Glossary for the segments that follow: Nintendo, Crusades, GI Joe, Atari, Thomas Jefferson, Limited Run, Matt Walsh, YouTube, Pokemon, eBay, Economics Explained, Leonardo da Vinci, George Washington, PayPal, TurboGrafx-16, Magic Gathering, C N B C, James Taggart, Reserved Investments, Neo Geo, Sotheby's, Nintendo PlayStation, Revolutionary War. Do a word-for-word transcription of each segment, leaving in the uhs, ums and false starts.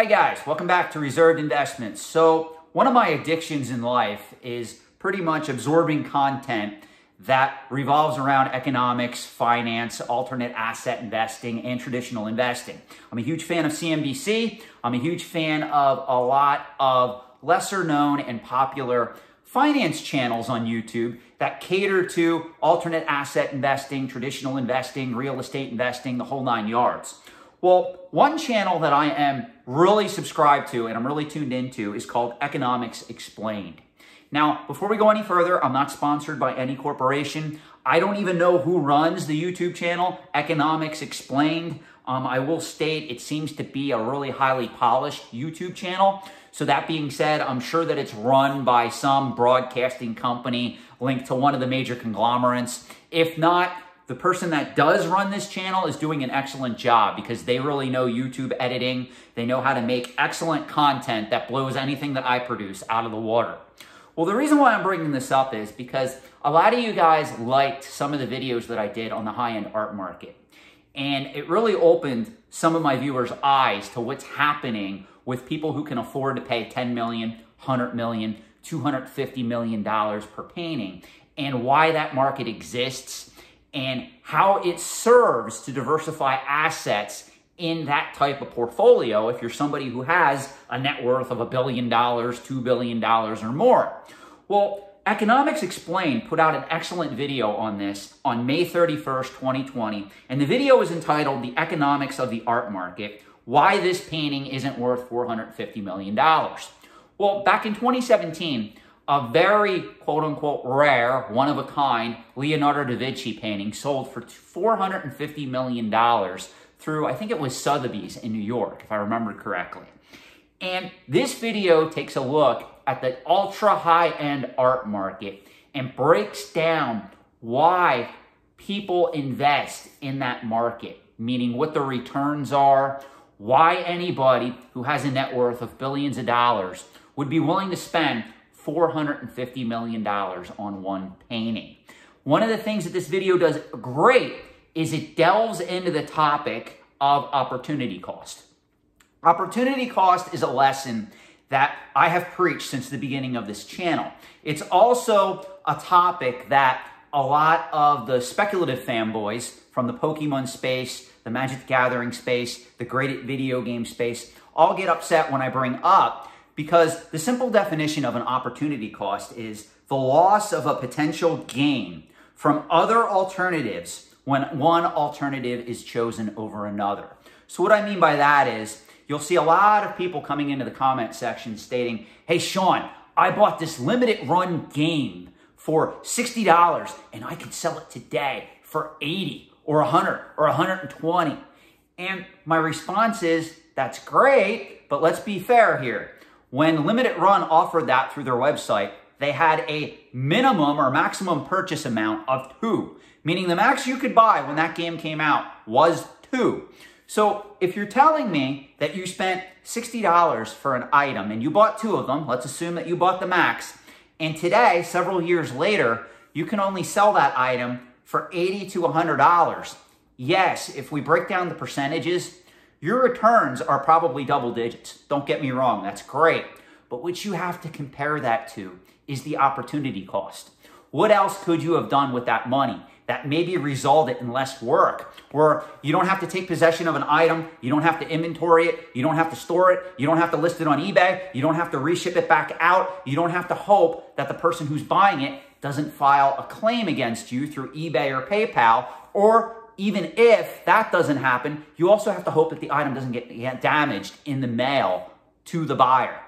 Hi guys, welcome back to Reserved Investments. So one of my addictions in life is pretty much absorbing content that revolves around economics, finance, alternate asset investing, and traditional investing. I'm a huge fan of C N B C. I'm a huge fan of a lot of lesser known and popular finance channels on YouTube that cater to alternate asset investing, traditional investing, real estate investing, the whole nine yards. Well, one channel that I am really subscribed to and I'm really tuned into is called Economics Explained. Now, before we go any further, I'm not sponsored by any corporation. I don't even know who runs the YouTube channel, Economics Explained. Um, I will state it seems to be a really highly polished YouTube channel. So that being said, I'm sure that it's run by some broadcasting company linked to one of the major conglomerates. If not, the person that does run this channel is doing an excellent job because they really know YouTube editing. They know how to make excellent content that blows anything that I produce out of the water. Well, the reason why I'm bringing this up is because a lot of you guys liked some of the videos that I did on the high-end art market. And it really opened some of my viewers' eyes to what's happening with people who can afford to pay ten million dollars, one hundred million dollars, two hundred fifty million dollars per painting and why that market exists and how it serves to diversify assets in that type of portfolio if you're somebody who has a net worth of a billion dollars, two billion dollars or more. Well, Economics Explained put out an excellent video on this on May thirty-first, twenty twenty, and the video is entitled The Economics of the Art Market, Why This Painting Isn't Worth four hundred fifty million dollars. Well, back in twenty seventeen, a very, quote-unquote, rare, one-of-a-kind Leonardo da Vinci painting sold for four hundred fifty million dollars through, I think it was Sotheby's in New York, if I remember correctly. And this video takes a look at the ultra-high-end art market and breaks down why people invest in that market, meaning what the returns are, why anybody who has a net worth of billions of dollars would be willing to spend four hundred fifty million dollars on one painting. One of the things that this video does great is it delves into the topic of opportunity cost. Opportunity cost is a lesson that I have preached since the beginning of this channel. It's also a topic that a lot of the speculative fanboys from the Pokemon space, the Magic Gathering space, the graded video game space, all get upset when I bring up, because the simple definition of an opportunity cost is the loss of a potential gain from other alternatives when one alternative is chosen over another. So what I mean by that is you'll see a lot of people coming into the comment section stating, hey, Sean, I bought this limited run game for sixty dollars and I can sell it today for eighty or one hundred or one hundred twenty. And my response is, that's great, but let's be fair here. When Limited Run offered that through their website, they had a minimum or maximum purchase amount of two, meaning the max you could buy when that game came out was two. So if you're telling me that you spent sixty dollars for an item and you bought two of them, let's assume that you bought the max, and today, several years later, you can only sell that item for eighty dollars to one hundred dollars. Yes, if we break down the percentages, your returns are probably double digits. Don't get me wrong, that's great. But what you have to compare that to is the opportunity cost. What else could you have done with that money that maybe resulted in less work, where you don't have to take possession of an item, you don't have to inventory it, you don't have to store it, you don't have to list it on eBay, you don't have to reship it back out, you don't have to hope that the person who's buying it doesn't file a claim against you through eBay or PayPal, or even if that doesn't happen, you also have to hope that the item doesn't get damaged in the mail to the buyer.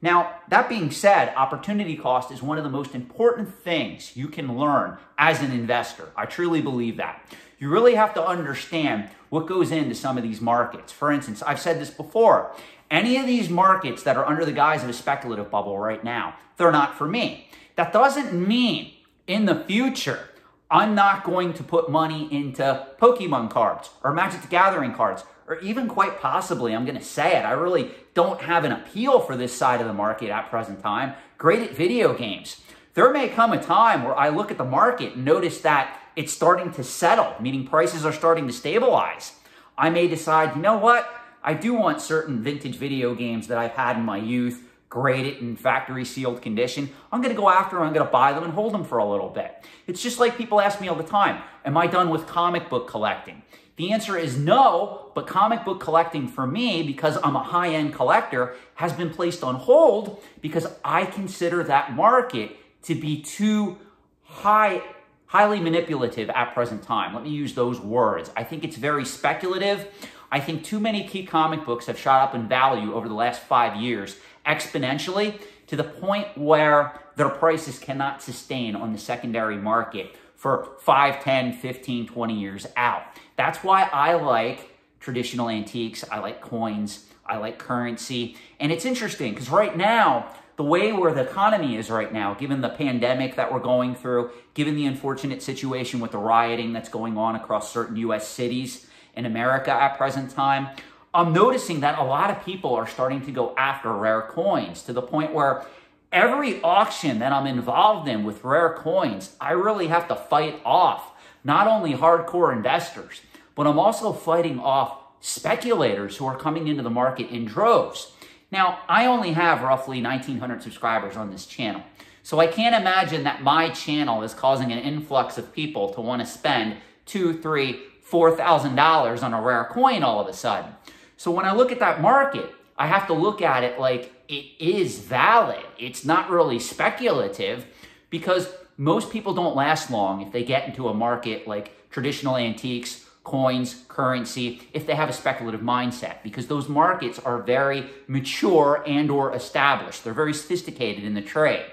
Now, that being said, opportunity cost is one of the most important things you can learn as an investor. I truly believe that. You really have to understand what goes into some of these markets. For instance, I've said this before, any of these markets that are under the guise of a speculative bubble right now, they're not for me. That doesn't mean in the future I'm not going to put money into Pokemon cards or Magic the Gathering cards, or even quite possibly, I'm going to say it, I really don't have an appeal for this side of the market at present time, graded video games. There may come a time where I look at the market and notice that it's starting to settle, meaning prices are starting to stabilize. I may decide, you know what? I do want certain vintage video games that I've had in my youth, graded in factory sealed condition. I'm going to go after them, I'm going to buy them and hold them for a little bit. It's just like people ask me all the time, am I done with comic book collecting? The answer is no, but comic book collecting for me, because I'm a high-end collector, has been placed on hold because I consider that market to be too high, highly manipulative at present time. Let me use those words. I think it's very speculative. I think too many key comic books have shot up in value over the last five years exponentially to the point where their prices cannot sustain on the secondary market for five, ten, fifteen, twenty years out. That's why I like traditional antiques. I like coins. I like currency. And it's interesting because right now, the way where the economy is right now, given the pandemic that we're going through, given the unfortunate situation with the rioting that's going on across certain U S cities in America at present time, I'm noticing that a lot of people are starting to go after rare coins to the point where every auction that I'm involved in with rare coins, I really have to fight off not only hardcore investors, but I'm also fighting off speculators who are coming into the market in droves. Now, I only have roughly nineteen hundred subscribers on this channel, so I can't imagine that my channel is causing an influx of people to want to spend two, three, four thousand dollars on a rare coin all of a sudden. So when I look at that market, I have to look at it like it is valid. It's not really speculative because most people don't last long if they get into a market like traditional antiques, coins, currency, if they have a speculative mindset, because those markets are very mature and or established. They're very sophisticated in the trade.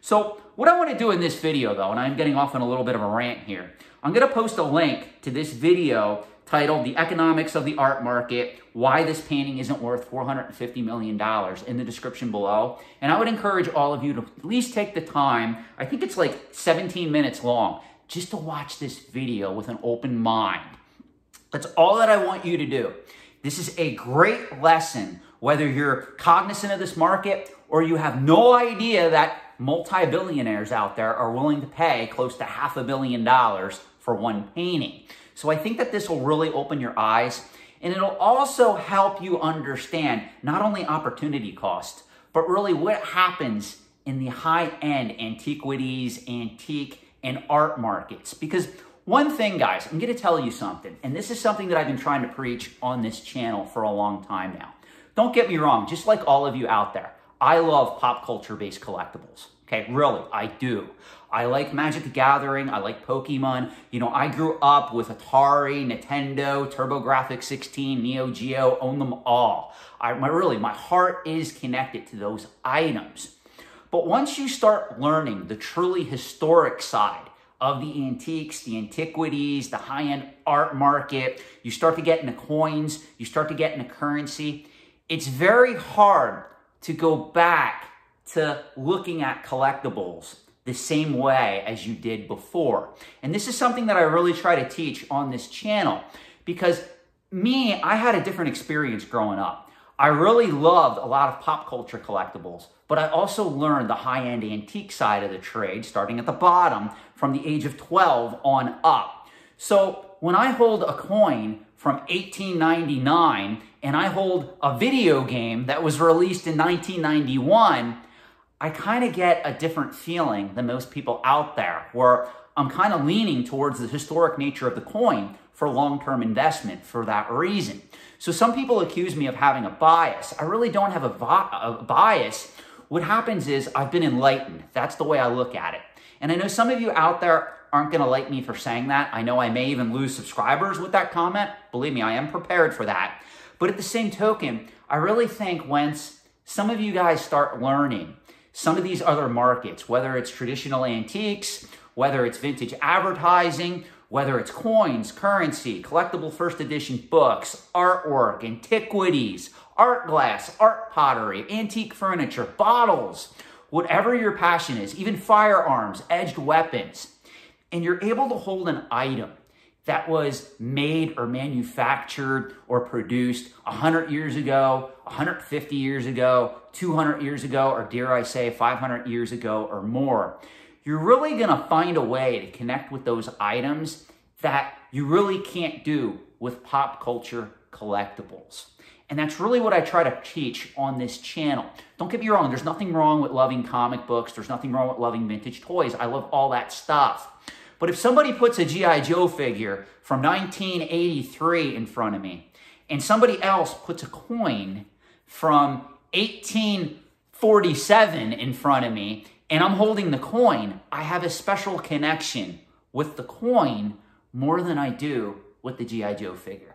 So what I want to do in this video though, and I'm getting off on a little bit of a rant here, I'm going to post a link to this video titled The Economics of the Art Market, Why This Painting Isn't Worth four hundred fifty million dollars in the description below. And I would encourage all of you to at least take the time, I think it's like seventeen minutes long, just to watch this video with an open mind. That's all that I want you to do. This is a great lesson, whether you're cognizant of this market or you have no idea that multi-billionaires out there are willing to pay close to half a billion dollars for one painting. So I think that this will really open your eyes, and it'll also help you understand not only opportunity cost, but really what happens in the high-end antiquities, antique, and art markets. Because one thing, guys, I'm going to tell you something, and this is something that I've been trying to preach on this channel for a long time now. Don't get me wrong, just like all of you out there, I love pop culture-based collectibles. Okay, really, I do. I like Magic the Gathering. I like Pokemon. You know, I grew up with Atari, Nintendo, TurboGrafx sixteen, Neo Geo, own them all. I my, really, my heart is connected to those items. But once you start learning the truly historic side of the antiques, the antiquities, the high-end art market, you start to get into coins, you start to get into currency, it's very hard to go back to looking at collectibles the same way as you did before. And this is something that I really try to teach on this channel because me, I had a different experience growing up. I really loved a lot of pop culture collectibles, but I also learned the high-end antique side of the trade, starting at the bottom from the age of twelve on up. So when I hold a coin from eighteen ninety-nine and I hold a video game that was released in nineteen ninety-one, I kind of get a different feeling than most people out there, where I'm kind of leaning towards the historic nature of the coin for long-term investment for that reason. So some people accuse me of having a bias. I really don't have a, a bias. What happens is I've been enlightened. That's the way I look at it. And I know some of you out there aren't going to like me for saying that. I know I may even lose subscribers with that comment. Believe me, I am prepared for that. But at the same token, I really think once some of you guys start learning some of these other markets, whether it's traditional antiques, whether it's vintage advertising, whether it's coins, currency, collectible first edition books, artwork, antiquities, art glass, art pottery, antique furniture, bottles, whatever your passion is, even firearms, edged weapons, and you're able to hold an item that was made or manufactured or produced one hundred years ago, one hundred fifty years ago, two hundred years ago, or dare I say five hundred years ago or more, you're really gonna find a way to connect with those items that you really can't do with pop culture collectibles. And that's really what I try to teach on this channel. Don't get me wrong, there's nothing wrong with loving comic books. There's nothing wrong with loving vintage toys. I love all that stuff. But if somebody puts a G I Joe figure from nineteen eighty-three in front of me, and somebody else puts a coin from eighteen forty-seven in front of me, and I'm holding the coin, I have a special connection with the coin more than I do with the G I Joe figure.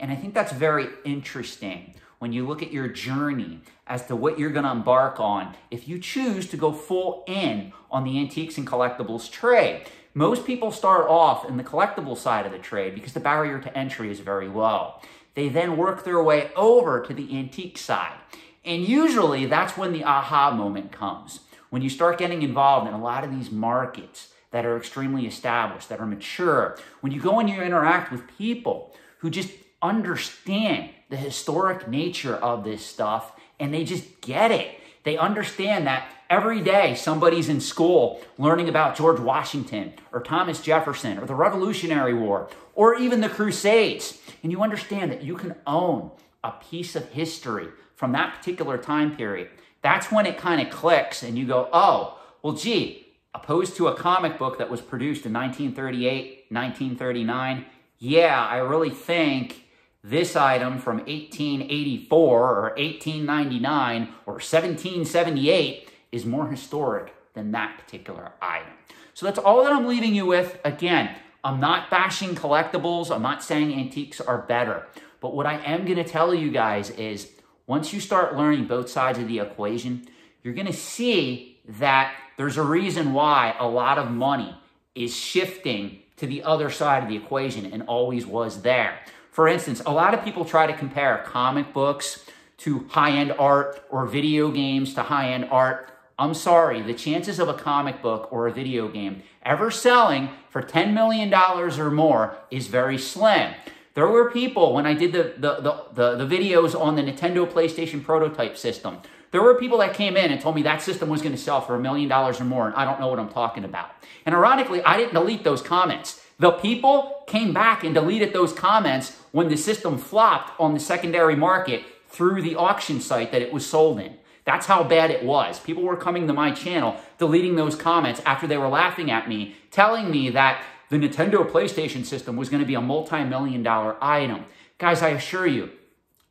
And I think that's very interesting when you look at your journey as to what you're going to embark on if you choose to go full in on the antiques and collectibles trade. Most people start off in the collectible side of the trade because the barrier to entry is very low. They then work their way over to the antique side. And usually that's when the aha moment comes, when you start getting involved in a lot of these markets that are extremely established, that are mature, when you go and you interact with people who just understand the historic nature of this stuff, and they just get it. They understand that every day somebody's in school learning about George Washington or Thomas Jefferson or the Revolutionary War or even the Crusades. And you understand that you can own a piece of history from that particular time period. That's when it kind of clicks and you go, oh, well, gee, opposed to a comic book that was produced in nineteen thirty-eight, nineteen thirty-nine, yeah, I really think this item from eighteen eighty-four or eighteen ninety-nine or seventeen seventy-eight is more historic than that particular item. So that's all that I'm leaving you with. Again, I'm not bashing collectibles. I'm not saying antiques are better. But what I am going to tell you guys is once you start learning both sides of the equation, you're going to see that there's a reason why a lot of money is shifting to the other side of the equation and always was there. For instance, a lot of people try to compare comic books to high-end art or video games to high-end art. I'm sorry, the chances of a comic book or a video game ever selling for ten million dollars or more is very slim. There were people, when I did the, the, the, the, the videos on the Nintendo PlayStation prototype system, there were people that came in and told me that system was going to sell for a million dollars or more, and I don't know what I'm talking about. And ironically, I didn't delete those comments. The people came back and deleted those comments when the system flopped on the secondary market through the auction site that it was sold in. That's how bad it was. People were coming to my channel, deleting those comments after they were laughing at me, telling me that the Nintendo PlayStation system was going to be a multi-million dollar item. Guys, I assure you,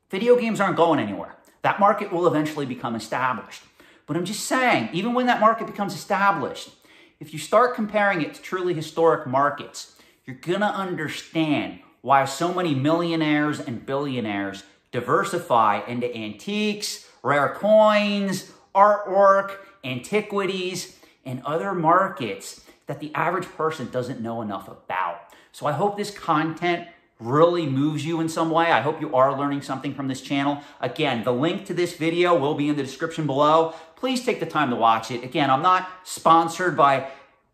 video games aren't going anywhere. That market will eventually become established. But I'm just saying, even when that market becomes established, if you start comparing it to truly historic markets, you're going to understand why so many millionaires and billionaires diversify into antiques, rare coins, artwork, antiquities, and other markets that the average person doesn't know enough about. So I hope this content really moves you in some way. I hope you are learning something from this channel. Again, the link to this video will be in the description below. Please take the time to watch it. Again, I'm not sponsored by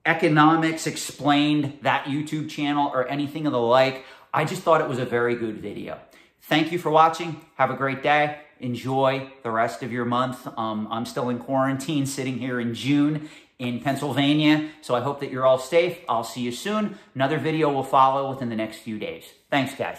Economics Explained, that YouTube channel, or anything of the like. I just thought it was a very good video. Thank you for watching. Have a great day. Enjoy the rest of your month. Um, I'm still in quarantine, sitting here in June in Pennsylvania, so I hope that you're all safe. I'll see you soon. Another video will follow within the next few days. Thanks, guys.